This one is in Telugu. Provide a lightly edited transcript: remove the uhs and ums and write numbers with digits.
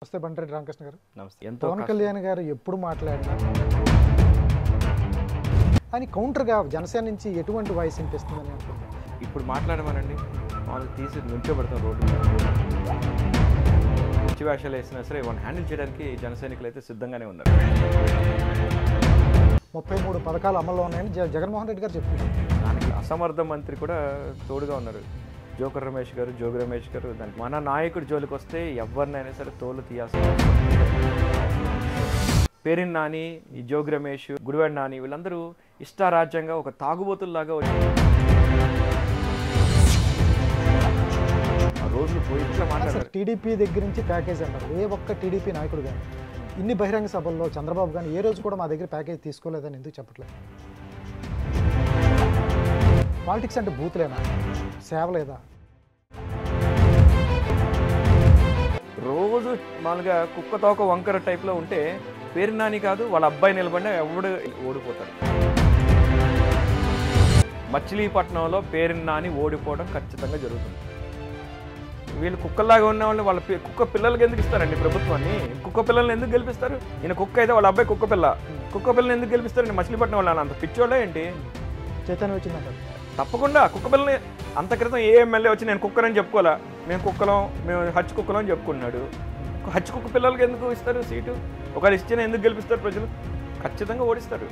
నమస్తే బండ్రెడ్డి రామకృష్ణ గారు. నమస్తే. పవన్ కళ్యాణ్ గారు ఎప్పుడు మాట్లాడినా అని కౌంటర్గా జనసేన నుంచి ఎటువంటి వాయిస్ వినిపిస్తుందని అనుకుంటున్నాను. ఇప్పుడు మాట్లాడమనండి, వాళ్ళు తీసి నుంచోబెడతాం రోడ్డు మీద. వ్యాఖ్యలు వేసినా సరే వాళ్ళని హ్యాండిల్ చేయడానికి జన సైనికులు అయితే సిద్ధంగానే ఉన్నారు. 33 పథకాలు అమల్లో ఉన్నాయని జగన్మోహన్ రెడ్డి గారు చెప్తున్నారు. దానికి అసమర్థ మంత్రి కూడా తోడుగా ఉన్నారు. జోగి రమేష్ గారు దానికి మన నాయకుడు జోలికి వస్తే ఎవరినైనా సరే తోలు తీయాల్సింది. పేరిన్ నాని, ఈ జోగి రమేష్, గుడివాడ నాని వీళ్ళందరూ ఇష్టారాజ్యంగా ఒక తాగుబోతుల్లాగా వచ్చారు. ఆ రోజులు పోయిట్లా మాట్లాడారు. టీడీపీ దగ్గర నుంచి ప్యాకేజ్ అంటారు. ఏ ఒక్క టీడీపీ నాయకుడు కానీ, ఇన్ని బహిరంగ సభల్లో చంద్రబాబు కానీ ఏ రోజు కూడా మా దగ్గర ప్యాకేజ్ తీసుకోలేదని ఎందుకు చెప్పట్లేదు? పాలిటిక్స్ అంటే బూతులేనా, సేవలేదా? రోజు మామూలుగా కుక్క తోక వంకర టైప్లో ఉంటే పేరిన్ నాని కాదు వాళ్ళ అబ్బాయి నిలబడినా ఎవడు ఓడిపోతాడు. మచిలీపట్నంలో పేరిన్ నాని ఓడిపోవడం ఖచ్చితంగా జరుగుతుంది. వీళ్ళు కుక్కలాగా ఉన్న వాళ్ళు వాళ్ళ కుక్క పిల్లలకి ఎందుకు ఇస్తారండి ప్రభుత్వాన్ని? కుక్క పిల్లల్ని ఎందుకు గెలిపిస్తారు? ఈయన కుక్క అయితే వాళ్ళ అబ్బాయి కుక్క పిల్లని ఎందుకు గెలిపిస్తారండి? మచిలీపట్నం వాళ్ళు అంత పిచ్చోళ్ళే ఏంటి? చైతన్యం వచ్చిందంటారు తప్పకుండా. కుక్క పిల్లని అంత క్రితం ఏ ఎమ్మెల్యే వచ్చి నేను కుక్కనని చెప్పుకోలే, మేము హచ్చు కుక్కలం అని చెప్పుకున్నాడు. హచ్చు కుక్క పిల్లలకి ఎందుకు ఇస్తారు సీటు? ఒకవేళ ఇచ్చిన ఎందుకు గెలిపిస్తారు ప్రజలు? ఖచ్చితంగా ఓడిస్తారు.